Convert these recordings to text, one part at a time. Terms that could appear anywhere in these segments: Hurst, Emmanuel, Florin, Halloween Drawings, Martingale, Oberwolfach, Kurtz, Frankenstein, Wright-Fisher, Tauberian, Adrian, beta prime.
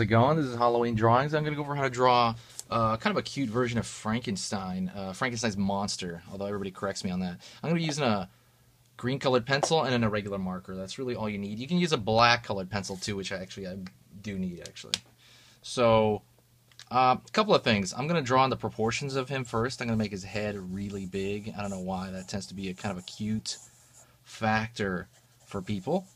How's it going? This is Halloween Drawings. I'm going to go over how to draw kind of a cute version of Frankenstein, Frankenstein's monster, although everybody corrects me on that. I'm going to be using a green colored pencil and an irregular marker. That's really all you need. You can use a black colored pencil too, which I do need actually. So a couple of things. I'm going to draw on the proportions of him first. I'm going to make his head really big. I don't know why. That tends to be a kind of a cute factor for people.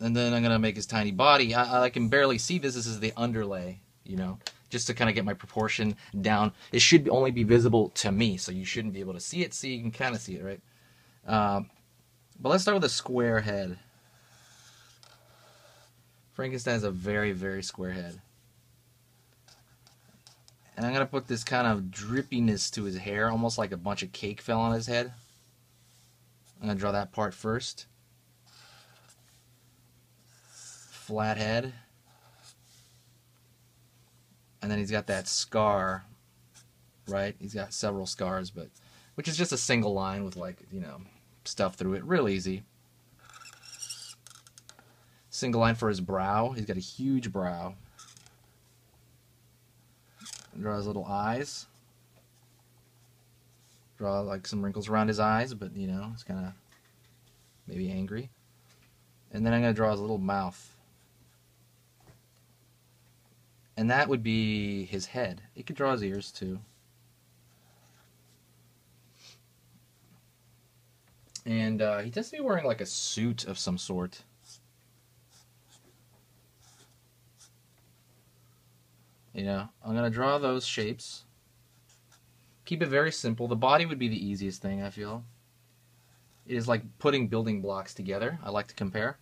And then I'm going to make his tiny body. I can barely see this. This is the underlay, you know, just to kind of get my proportion down. It should only be visible to me, so you shouldn't be able to see it. See, you can kind of see it, right? But let's start with a square head. Frankenstein has a very, very square head. And I'm going to put this kind of drippiness to his hair, almost like a bunch of cake fell on his head. I'm going to draw that part first. Flat head, and then he's got that scar, right? He's got several scars, but which is just a single line with, like, you know, stuff through it. Real easy. Single line for his brow. He's got a huge brow. Draw his little eyes. Draw like some wrinkles around his eyes, but you know, it's kind of maybe angry. And then I'm going to draw his little mouth. And that would be his head. You could draw his ears too. And he tends to be wearing like a suit of some sort. You know, I'm gonna draw those shapes. Keep it very simple. The body would be the easiest thing, I feel. It is like putting building blocks together. I like to compare.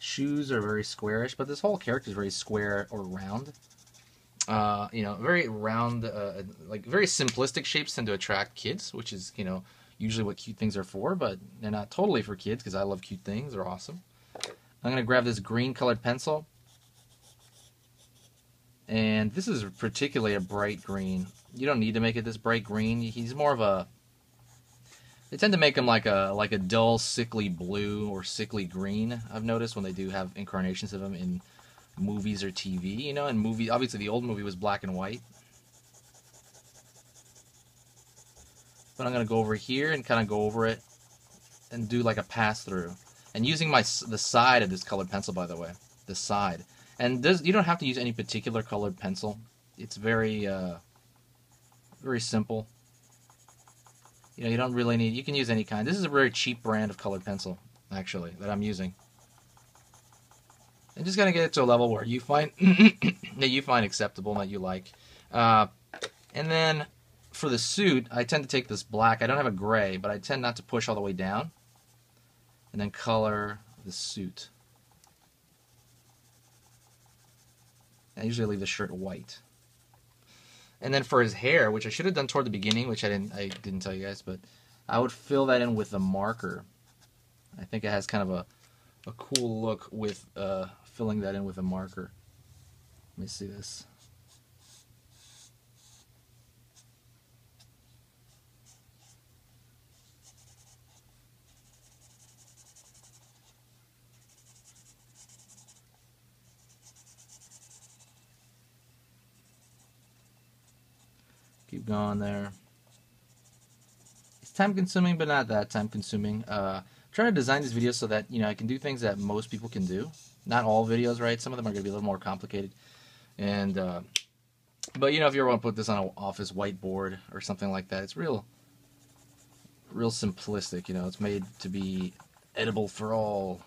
Shoes are very squarish, but this whole character is very square or round. You know, very round, like very simplistic shapes tend to attract kids, which is, you know, usually what cute things are for, but they're not totally for kids because I love cute things. They're awesome. I'm going to grab this green colored pencil. And this is particularly a bright green. You don't need to make it this bright green. He's more of a... They tend to make him like a dull, sickly blue or sickly green, I've noticed, when they do have incarnations of him in movies or TV, you know. And movie, obviously the old movie was black and white. But I'm going to go over here and kind of go over it and do like a pass through. And using the side of this colored pencil, by the way, the side. And you don't have to use any particular colored pencil. It's very, very simple. You know, you don't really need, you can use any kind. This is a very cheap brand of colored pencil, actually, that I'm using. I'm just going to get it to a level where you find, that you find acceptable and that you like. And then for the suit, I tend to take this black. I don't have a gray, but I tend not to push all the way down. And then color the suit. I usually leave the shirt white. And then for his hair, which I should have done toward the beginning, which I didn't tell you guys, but I would fill that in with a marker. I think it has kind of a cool look with filling that in with a marker. Let me see this. Keep going there. It's time consuming, but not that time consuming. Trying to design these videos so that, you know, I can do things that most people can do. Not all videos, right? Some of them are going to be a little more complicated. And, but you know, if you ever want to put this on an office whiteboard or something like that, it's real simplistic. You know, it's made to be edible for all.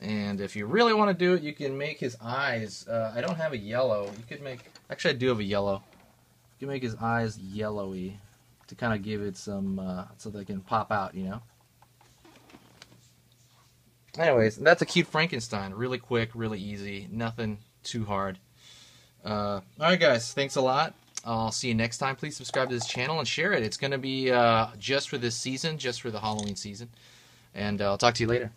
And if you really want to do it, you can make his eyes. I don't have a yellow. You could make, actually, I do have a yellow. You can make his eyes yellowy to kind of give it some, so they can pop out, you know. Anyways, that's a cute Frankenstein. Really quick, really easy, nothing too hard. Alright guys, thanks a lot. I'll see you next time. Please subscribe to this channel and share it. It's going to be just for this season, just for the Halloween season. And I'll talk to you later.